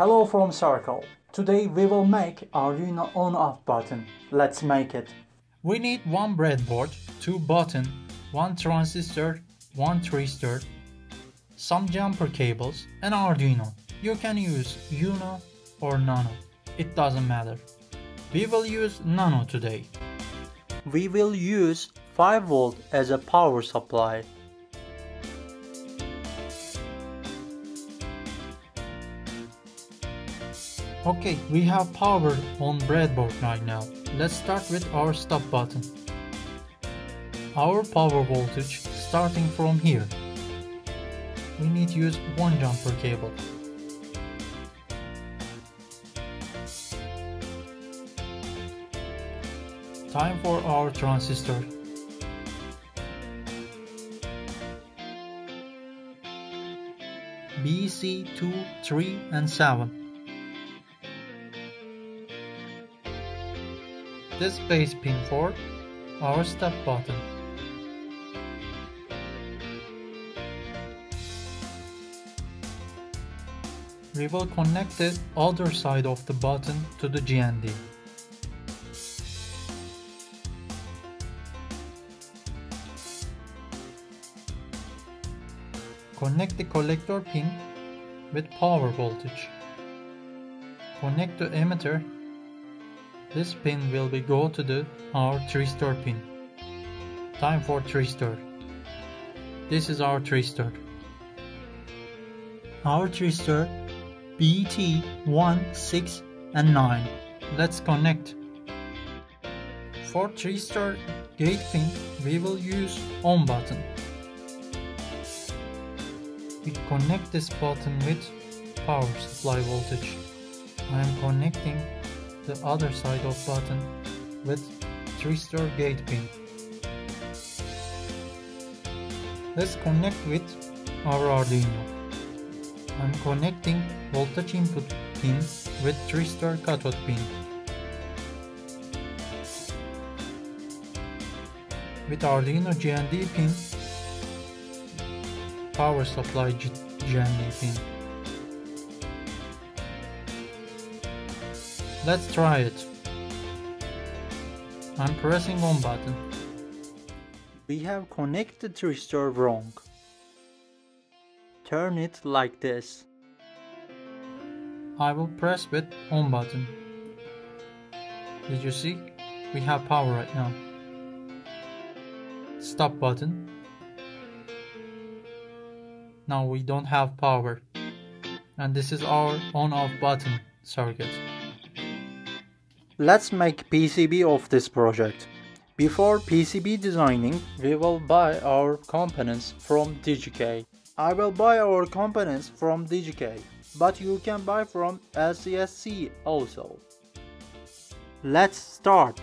Hello from Circle. Today we will make Arduino on-off button. Let's make it. We need one breadboard, two button, one transistor, one thyristor, some jumper cables and Arduino. You can use Uno or Nano. It doesn't matter. We will use Nano today. We will use 5V as a power supply. Okay, we have power on breadboard right now. Let's start with our stop button. Our power voltage starting from here. We need to use one jumper cable. Time for our transistor. BC237. This base pin for our stop button. We will connect the other side of the button to the GND. Connect the collector pin with power voltage. Connect the emitter. This pin will be go to our thyristor pin. Time for thyristor. This is our thyristor. Our thyristor BT1, 6 and 9. Let's connect. For thyristor gate pin we will use on button. We connect this button with power supply voltage. I am connecting the other side of button with thyristor gate pin. Let's connect with our Arduino. I'm connecting voltage input pin with thyristor cathode pin. With Arduino GND pin, power supply GND pin. Let's try it. I'm pressing on button. We have connected thyristor wrong. Turn it like this. I will press with on button. Did you see? We have power right now. Stop button. Now we don't have power. And this is our on-off button circuit. Let's make PCB of this project. Before PCB designing, we will buy our components from DigiKey. I will buy our components from DigiKey, but you can buy from LCSC also. Let's start.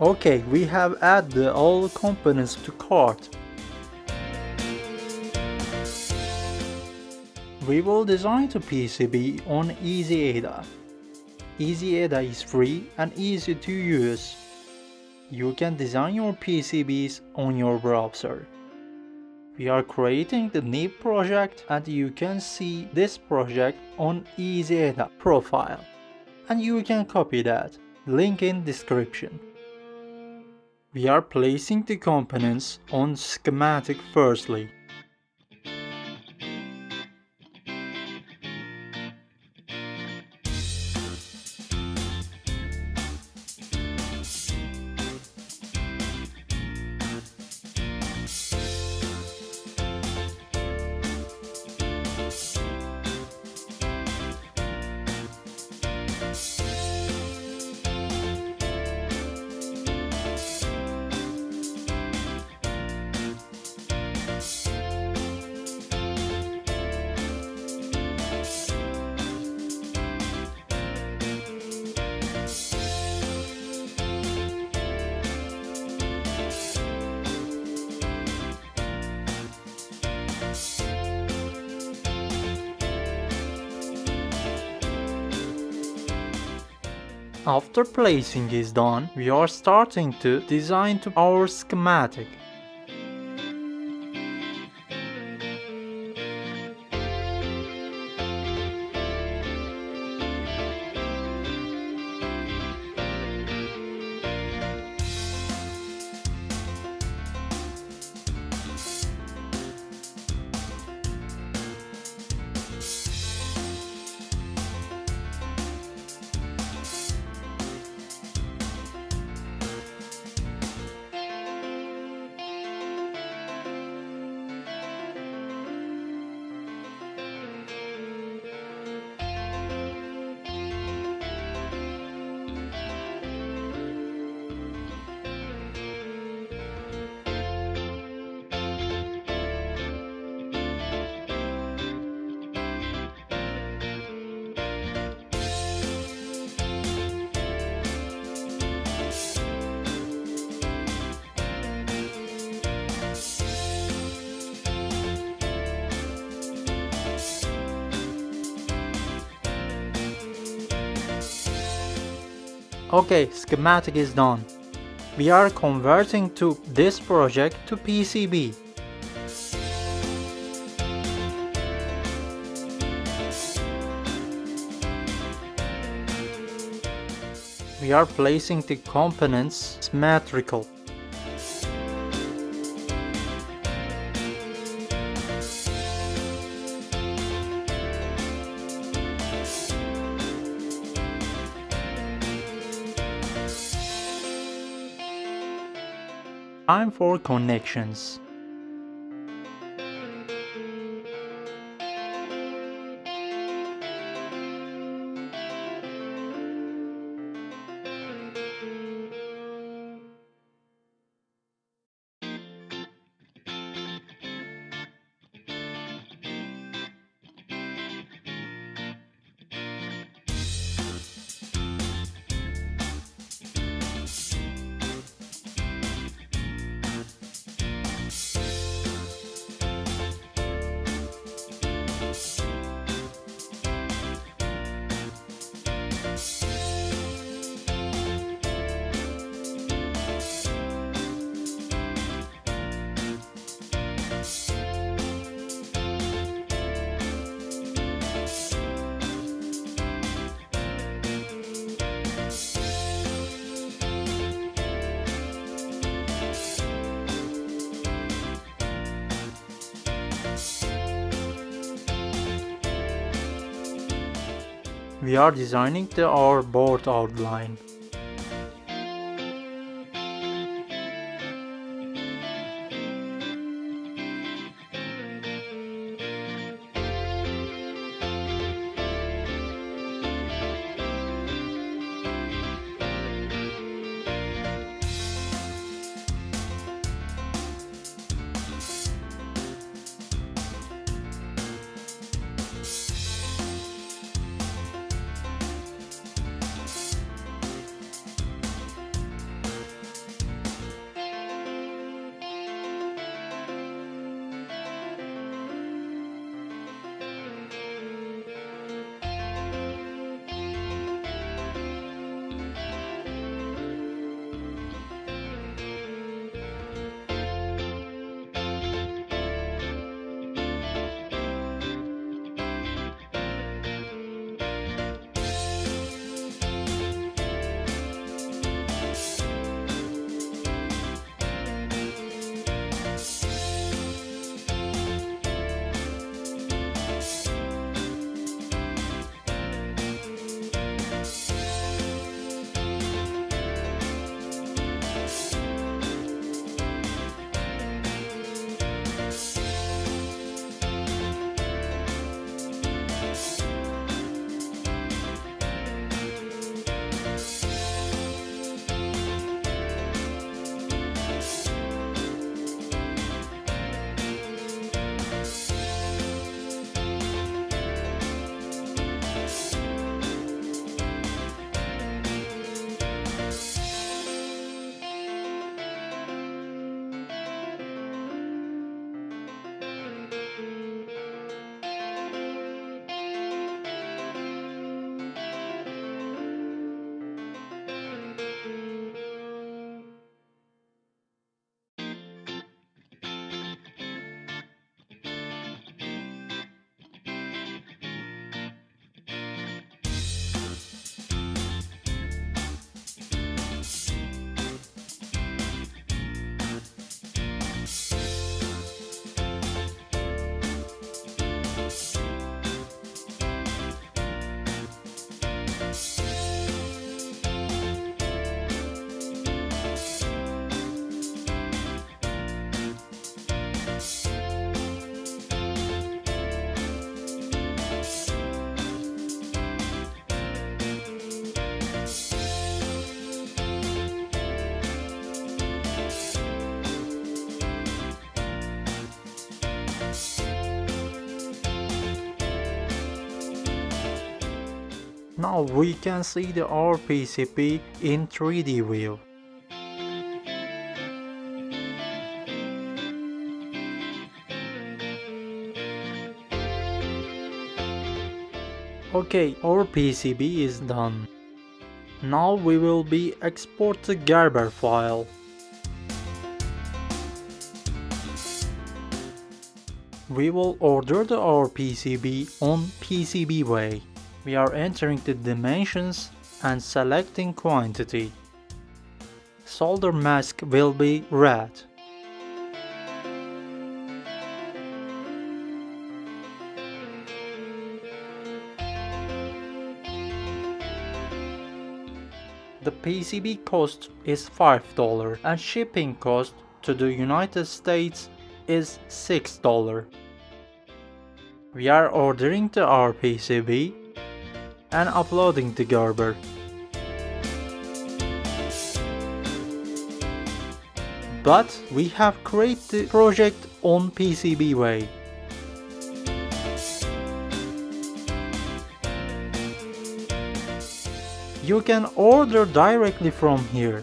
Okay, we have added all components to cart. We will design the PCB on EasyEDA. EasyEDA is free and easy to use. You can design your PCBs on your browser. We are creating the new project and you can see this project on EasyEDA profile. And you can copy that, link in description. We are placing the components on schematic firstly. After placing is done, we are starting to design our schematic. Okay, schematic is done. We are converting to this project to PCB. We are placing the components symmetrical. Time for connections. We are designing our board outline. Now we can see the our PCB in 3D view. Okay, our PCB is done. Now we will be export the Gerber file. We will order our PCB on PCBWay. We are entering the dimensions and selecting quantity. Solder mask will be red. The PCB cost is $5 and shipping cost to the United States is $6. We are ordering our PCB and uploading the Gerber. But we have created the project on PCBWay. You can order directly from here.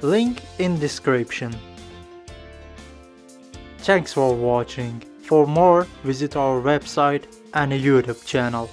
Link in description. Thanks for watching. For more, visit our website and YouTube channel.